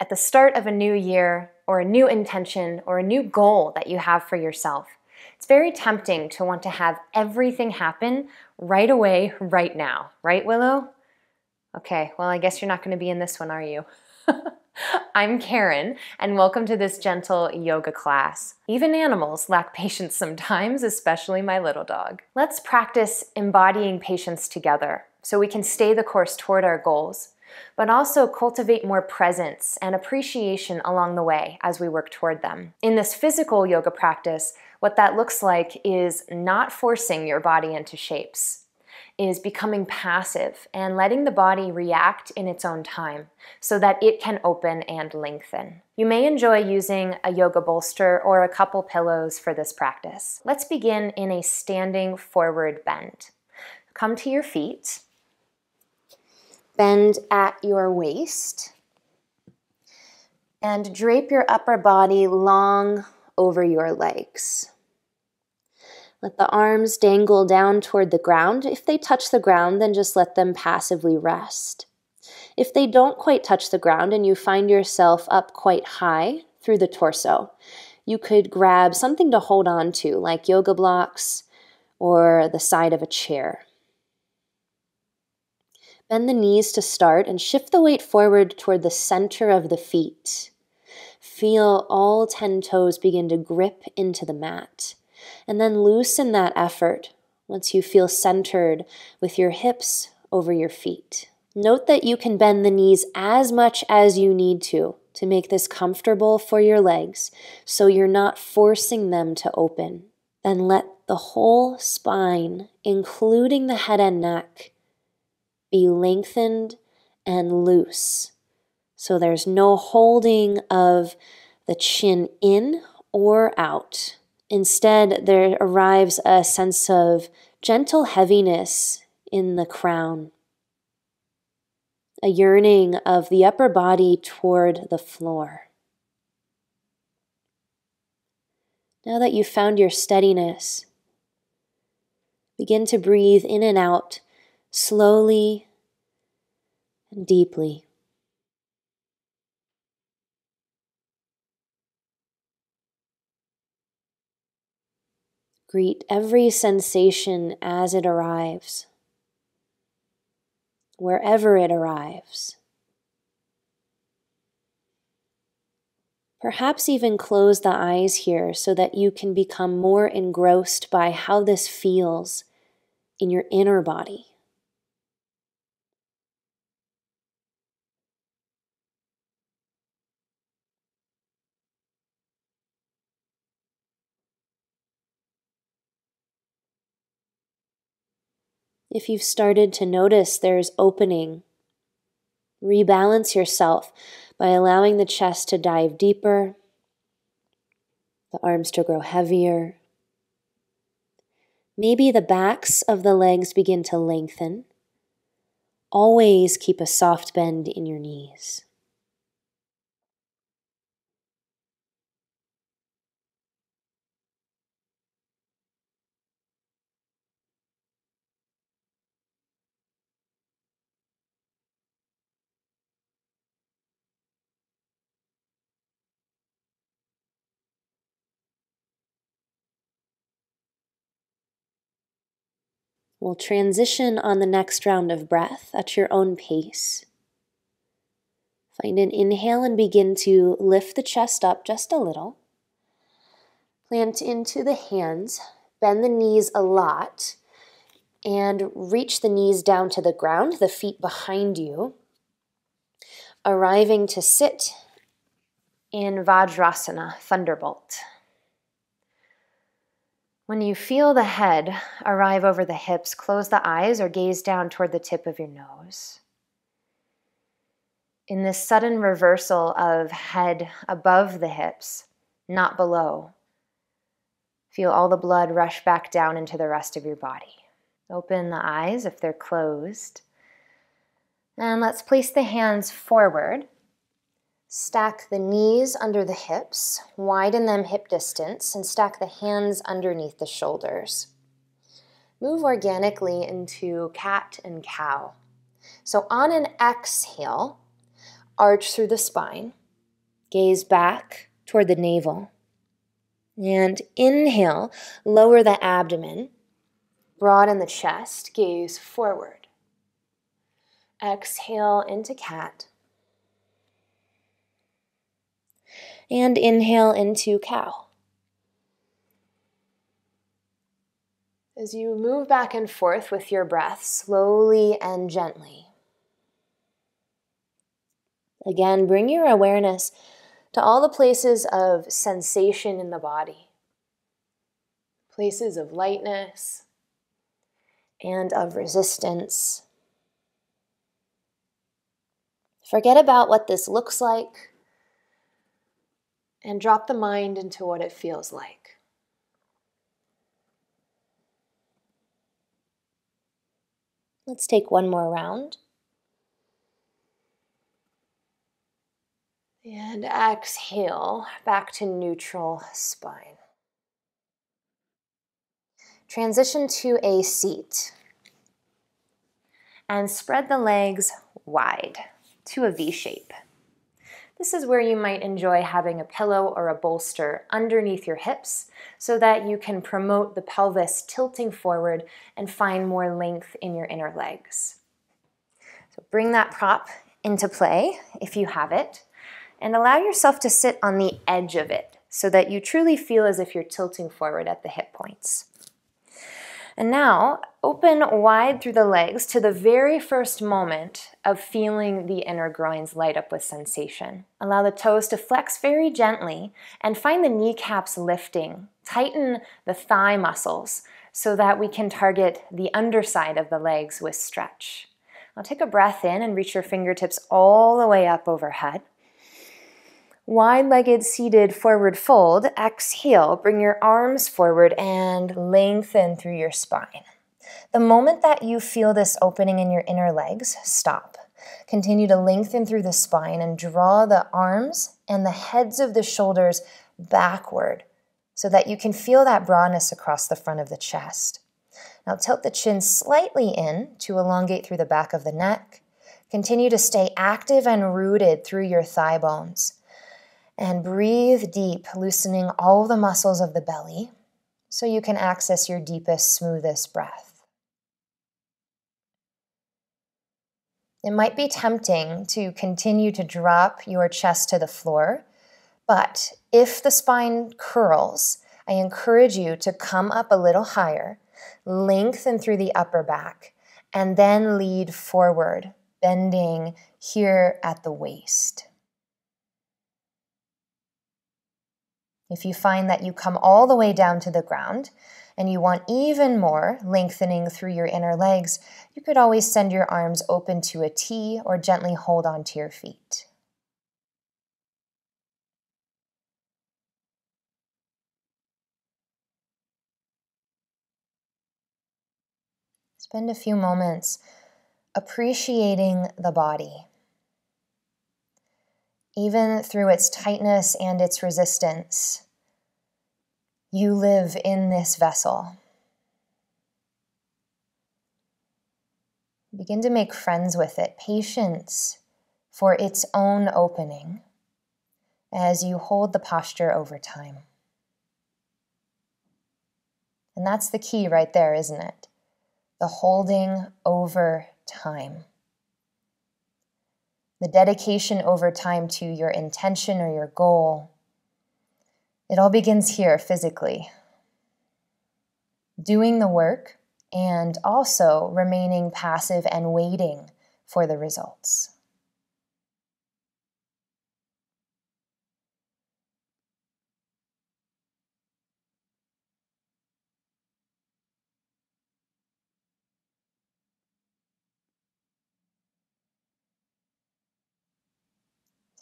at the start of a new year or a new intention or a new goal that you have for yourself, it's very tempting to want to have everything happen right away, right now. Right, Willow? Okay, well, I guess you're not going to be in this one, are you? I'm Karen, and welcome to this gentle yoga class. Even animals lack patience sometimes, especially my little dog. Let's practice embodying patience together so we can stay the course toward our goals, but also cultivate more presence and appreciation along the way as we work toward them. In this physical yoga practice, what that looks like is not forcing your body into shapes, is becoming passive and letting the body react in its own time so that it can open and lengthen. You may enjoy using a yoga bolster or a couple pillows for this practice. Let's begin in a standing forward bend. Come to your feet. Bend at your waist and drape your upper body long over your legs. Let the arms dangle down toward the ground. If they touch the ground, then just let them passively rest. If they don't quite touch the ground and you find yourself up quite high through the torso, you could grab something to hold on to, like yoga blocks or the side of a chair. Bend the knees to start and shift the weight forward toward the center of the feet. Feel all 10 toes begin to grip into the mat. And then loosen that effort once you feel centered with your hips over your feet. Note that you can bend the knees as much as you need to make this comfortable for your legs so you're not forcing them to open. Then let the whole spine, including the head and neck, be lengthened and loose. So there's no holding of the chin in or out. Instead, there arrives a sense of gentle heaviness in the crown, a yearning of the upper body toward the floor. Now that you've found your steadiness, begin to breathe in and out slowly and deeply. Greet every sensation as it arrives, wherever it arrives. Perhaps even close the eyes here so that you can become more engrossed by how this feels in your inner body. If you've started to notice there's opening, rebalance yourself by allowing the chest to dive deeper, the arms to grow heavier. Maybe the backs of the legs begin to lengthen. Always keep a soft bend in your knees. We'll transition on the next round of breath at your own pace. Find an inhale and begin to lift the chest up just a little. Plant into the hands, bend the knees a lot, and reach the knees down to the ground, the feet behind you, arriving to sit in Vajrasana, Thunderbolt. When you feel the head arrive over the hips, close the eyes or gaze down toward the tip of your nose. In this sudden reversal of head above the hips, not below, feel all the blood rush back down into the rest of your body. Open the eyes if they're closed. And let's place the hands forward. Stack the knees under the hips, widen them hip distance, and stack the hands underneath the shoulders. Move organically into cat and cow. So on an exhale, arch through the spine, gaze back toward the navel. And inhale, lower the abdomen, broaden the chest, gaze forward. Exhale into cat. And inhale into cow. As you move back and forth with your breath, slowly and gently. Again, bring your awareness to all the places of sensation in the body, places of lightness and of resistance. Forget about what this looks like and drop the mind into what it feels like. Let's take one more round. And exhale back to neutral spine. Transition to a seat. And spread the legs wide to a V shape. This is where you might enjoy having a pillow or a bolster underneath your hips so that you can promote the pelvis tilting forward and find more length in your inner legs. So bring that prop into play if you have it. And allow yourself to sit on the edge of it so that you truly feel as if you're tilting forward at the hip points. And now, open wide through the legs to the very first moment of feeling the inner groins light up with sensation. Allow the toes to flex very gently and find the kneecaps lifting. Tighten the thigh muscles so that we can target the underside of the legs with stretch. Now take a breath in and reach your fingertips all the way up overhead. Wide-legged seated forward fold, exhale, bring your arms forward and lengthen through your spine. The moment that you feel this opening in your inner legs, stop. Continue to lengthen through the spine and draw the arms and the heads of the shoulders backward so that you can feel that broadness across the front of the chest. Now tilt the chin slightly in to elongate through the back of the neck. Continue to stay active and rooted through your thigh bones. And breathe deep, loosening all the muscles of the belly so you can access your deepest, smoothest breath. It might be tempting to continue to drop your chest to the floor, but if the spine curls, I encourage you to come up a little higher, lengthen through the upper back, and then lead forward, bending here at the waist. If you find that you come all the way down to the ground and you want even more lengthening through your inner legs, you could always send your arms open to a T or gently hold on to your feet. Spend a few moments appreciating the body. Even through its tightness and its resistance, you live in this vessel. Begin to make friends with it, patience for its own opening as you hold the posture over time. And that's the key right there, isn't it? The holding over time. The dedication over time to your intention or your goal. It all begins here physically. Doing the work and also remaining passive and waiting for the results.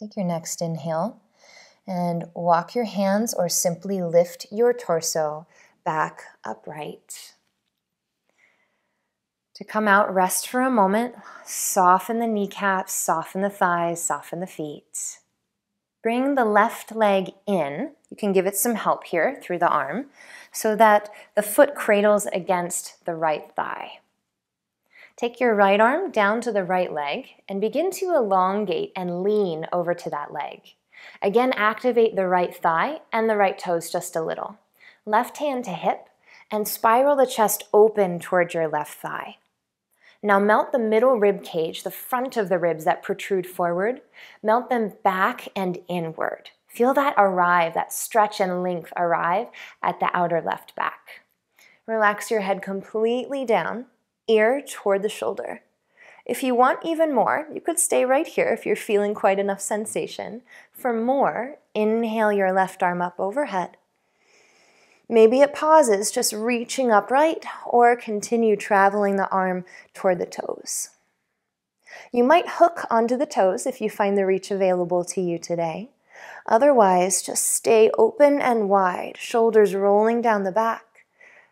Take your next inhale and walk your hands or simply lift your torso back upright. To come out, rest for a moment, soften the kneecaps, soften the thighs, soften the feet. Bring the left leg in, you can give it some help here through the arm, so that the foot cradles against the right thigh. Take your right arm down to the right leg and begin to elongate and lean over to that leg. Again, activate the right thigh and the right toes just a little. Left hand to hip and spiral the chest open toward your left thigh. Now melt the middle rib cage, the front of the ribs that protrude forward. Melt them back and inward. Feel that arrive, that stretch and length arrive at the outer left back. Relax your head completely down, ear toward the shoulder. If you want even more, you could stay right here if you're feeling quite enough sensation. For more, inhale your left arm up overhead. Maybe it pauses, just reaching upright, or continue traveling the arm toward the toes. You might hook onto the toes if you find the reach available to you today. Otherwise, just stay open and wide, shoulders rolling down the back,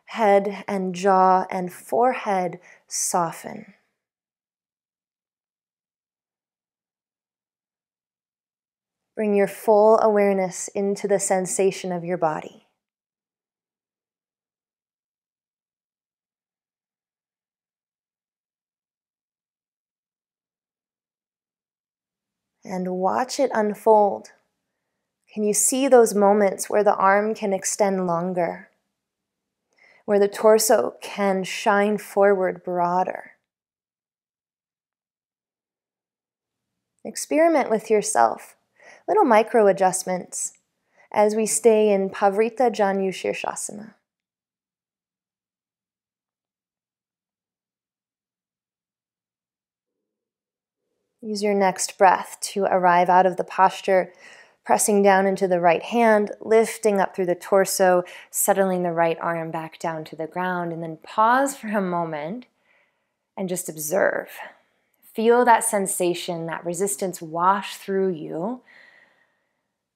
head and jaw and forehead soften. Bring your full awareness into the sensation of your body. And watch it unfold. Can you see those moments where the arm can extend longer, where the torso can shine forward broader? Experiment with yourself, little micro adjustments, as we stay in Pavrita Janu Sirsasana. Use your next breath to arrive out of the posture, pressing down into the right hand, lifting up through the torso, settling the right arm back down to the ground, and then pause for a moment and just observe. Feel that sensation, that resistance wash through you,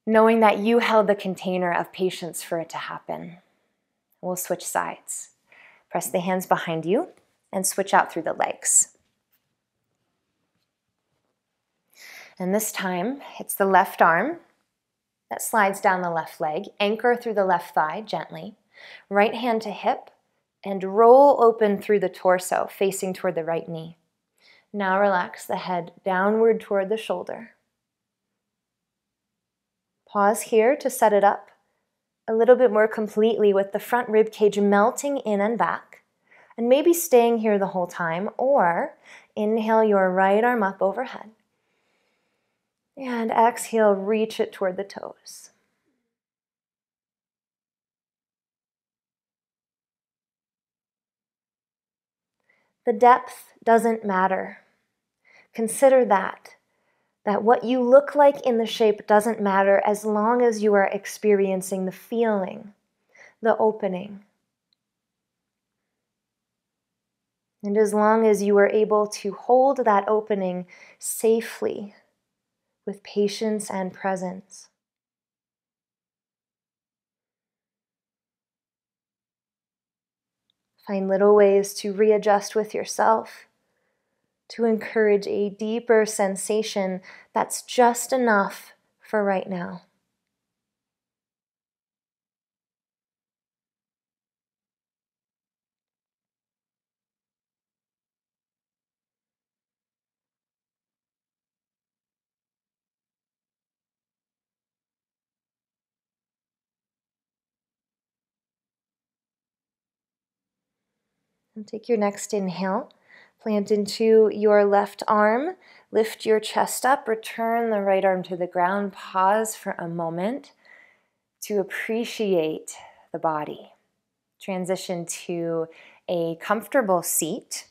knowing that you held the container of patience for it to happen. We'll switch sides. Press the hands behind you and switch out through the legs. And this time, it's the left arm that slides down the left leg, anchor through the left thigh gently, right hand to hip, and roll open through the torso, facing toward the right knee. Now relax the head downward toward the shoulder. Pause here to set it up a little bit more completely with the front rib cage melting in and back, and maybe staying here the whole time, or inhale your right arm up overhead. And exhale, reach it toward the toes. The depth doesn't matter. Consider that what you look like in the shape doesn't matter as long as you are experiencing the feeling, the opening. And as long as you are able to hold that opening safely, with patience and presence. Find little ways to readjust with yourself, to encourage a deeper sensation that's just enough for right now. And take your next inhale, plant into your left arm, lift your chest up, return the right arm to the ground, pause for a moment to appreciate the body. Transition to a comfortable seat,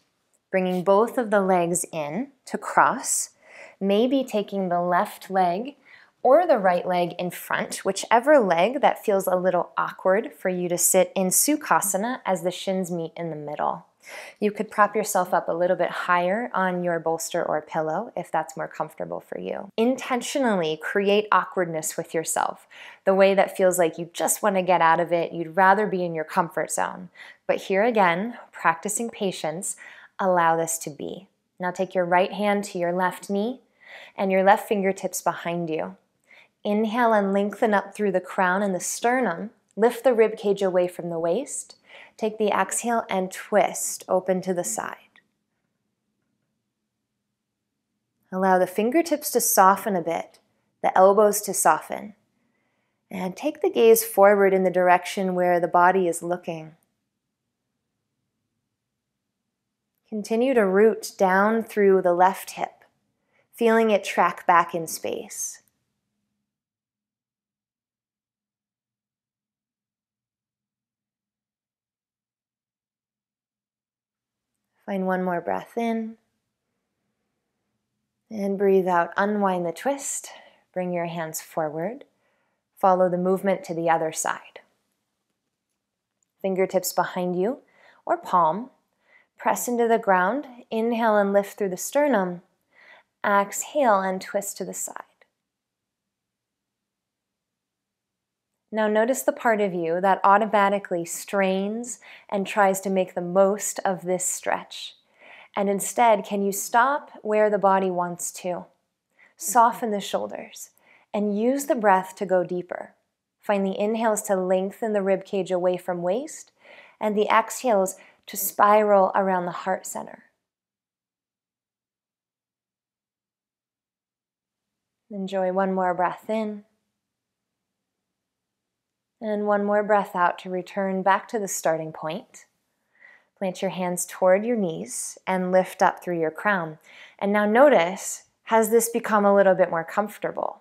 bringing both of the legs in to cross, maybe taking the left leg or the right leg in front, whichever leg that feels a little awkward for you to sit in Sukhasana as the shins meet in the middle. You could prop yourself up a little bit higher on your bolster or pillow if that's more comfortable for you. Intentionally create awkwardness with yourself, the way that feels like you just want to get out of it, you'd rather be in your comfort zone. But here again, practicing patience, allow this to be. Now take your right hand to your left knee and your left fingertips behind you. Inhale and lengthen up through the crown and the sternum. Lift the rib cage away from the waist. Take the exhale and twist open to the side. Allow the fingertips to soften a bit, the elbows to soften. And take the gaze forward in the direction where the body is looking. Continue to root down through the left hip, feeling it track back in space. Find one more breath in. And breathe out, unwind the twist, bring your hands forward. Follow the movement to the other side. Fingertips behind you or palm. Press into the ground. Inhale and lift through the sternum. Exhale and twist to the side. Now notice the part of you that automatically strains and tries to make the most of this stretch. And instead, can you stop where the body wants to? Soften the shoulders. And use the breath to go deeper. Find the inhales to lengthen the ribcage away from waist, and the exhales to spiral around the heart center. Enjoy one more breath in, and one more breath out to return back to the starting point. Plant your hands toward your knees and lift up through your crown. And now notice, has this become a little bit more comfortable?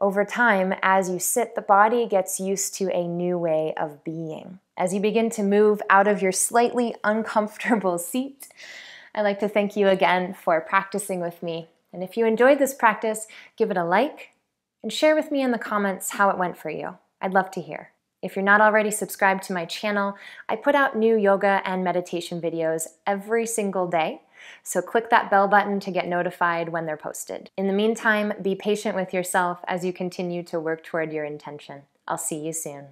Over time, as you sit, the body gets used to a new way of being. As you begin to move out of your slightly uncomfortable seat, I'd like to thank you again for practicing with me. And if you enjoyed this practice, give it a like and share with me in the comments how it went for you. I'd love to hear. If you're not already subscribed to my channel, I put out new yoga and meditation videos every single day. So click that bell button to get notified when they're posted. In the meantime, be patient with yourself as you continue to work toward your intention. I'll see you soon.